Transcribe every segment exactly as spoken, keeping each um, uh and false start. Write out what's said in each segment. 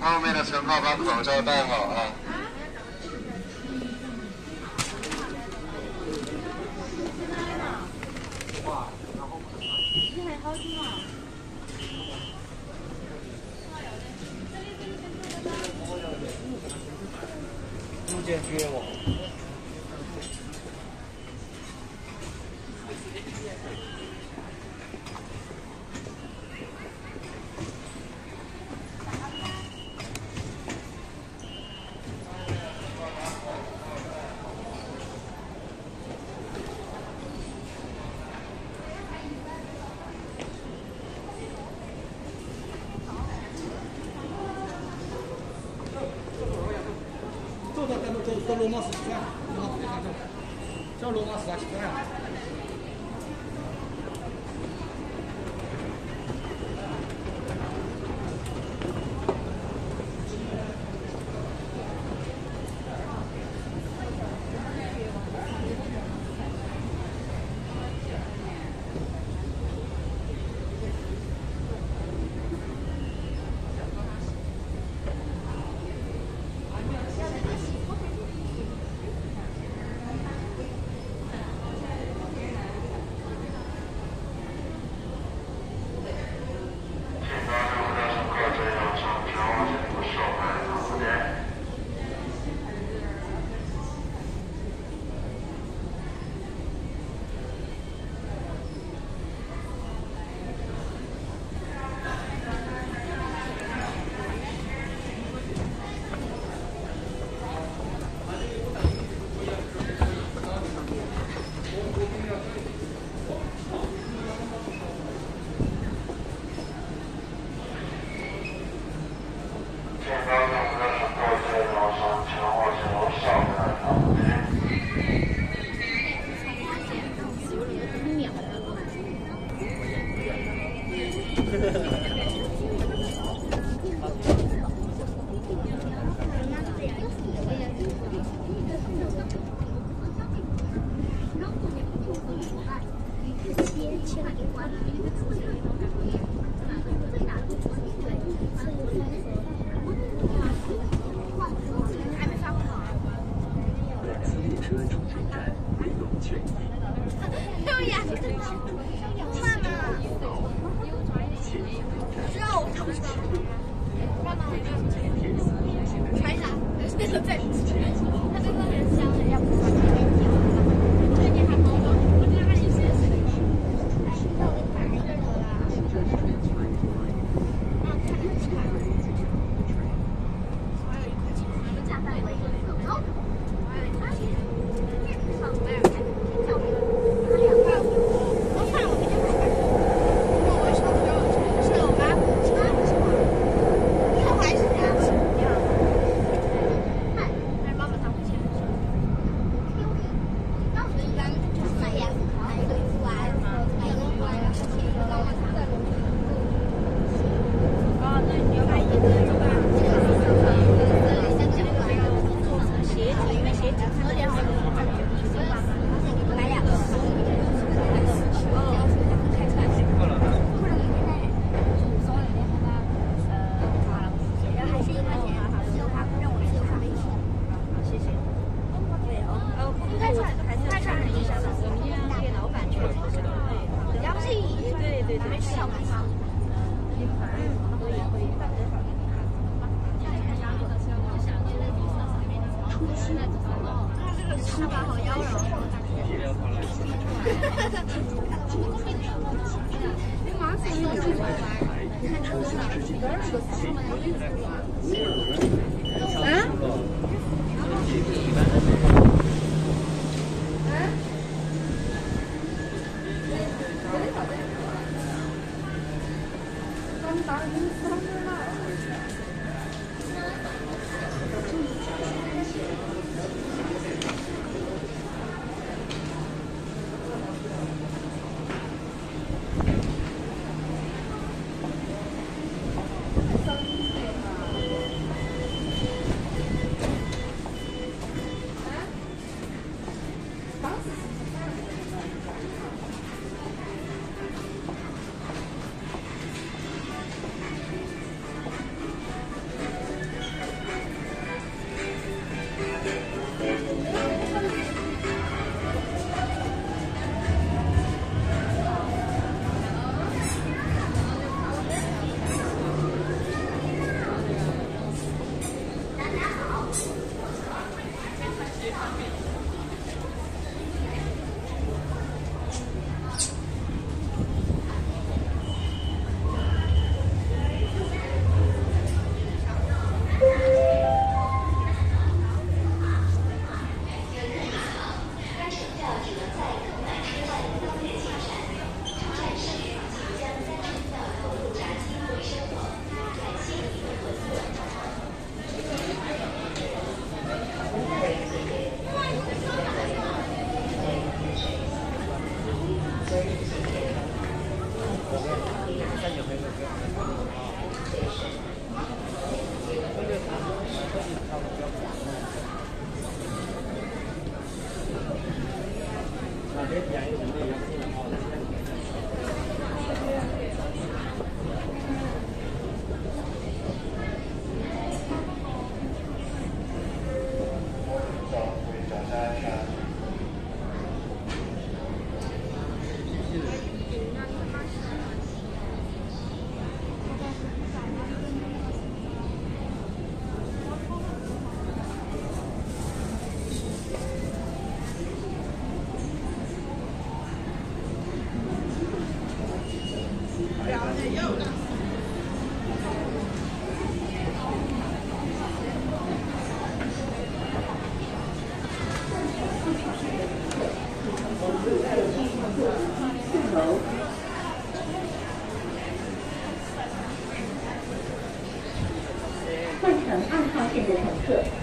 后面的乘客把口罩戴好啊！你很好听啊！ Thank you. 接追我。とロマスしてない。じゃあロマスはしてない。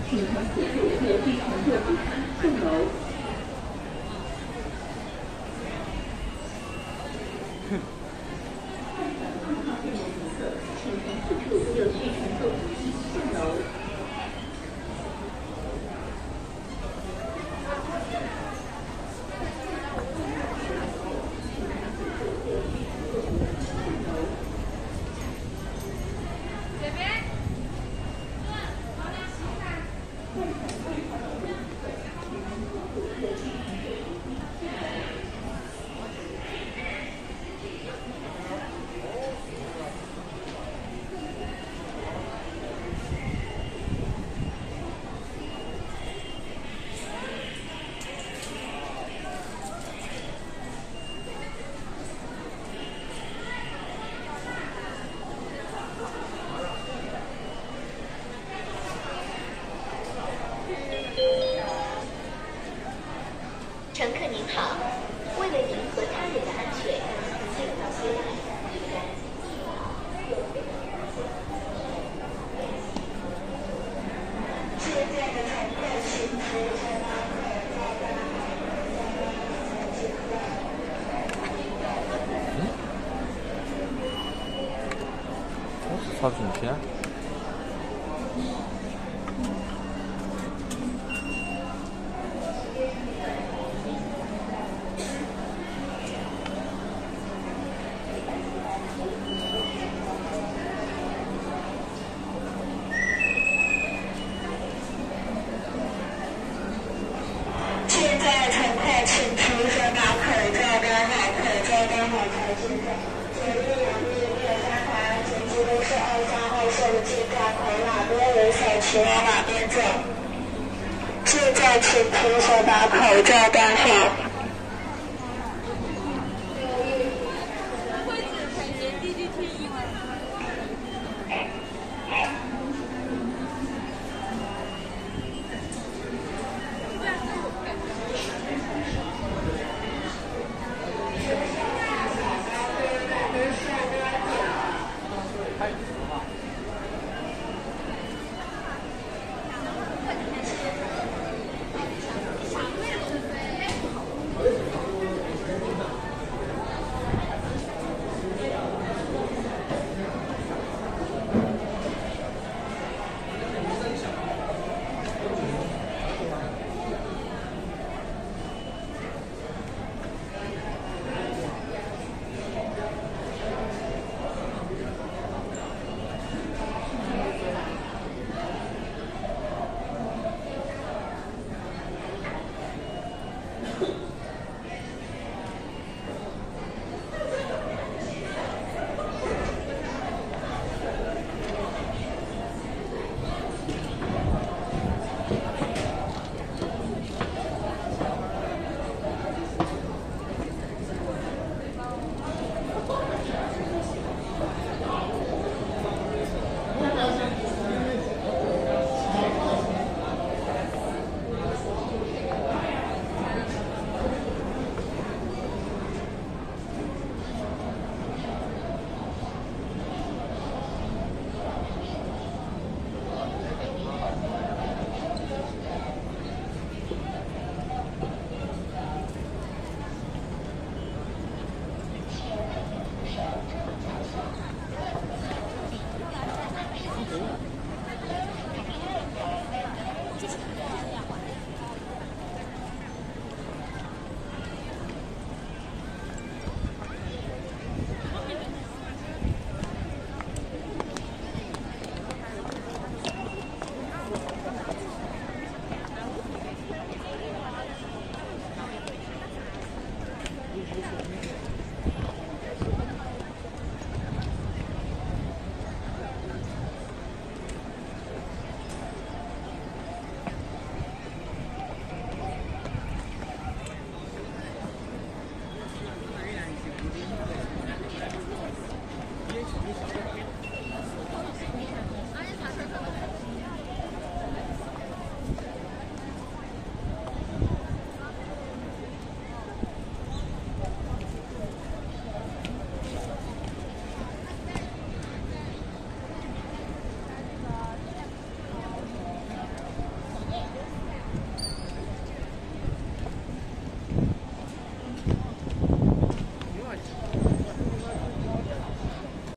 请从此处特定乘坐机舱送楼。快闪快靠电动乘客，请从此处有序乘坐扶梯上楼。这边。 乘客您好，为了您和他人的安全，请早些来。现在的乘客请随着老板到达我是超准确。请往哪边走？现在请徒手把口罩戴好。Just